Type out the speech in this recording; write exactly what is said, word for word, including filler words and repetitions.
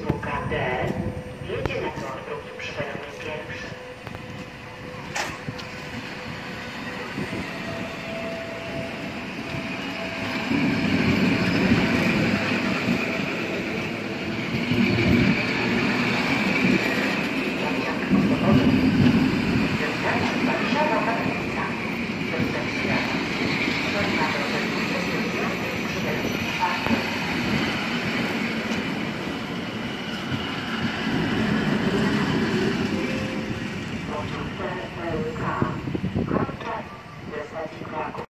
Jego K D jedzie na tor drugi przy peronie pierwszy.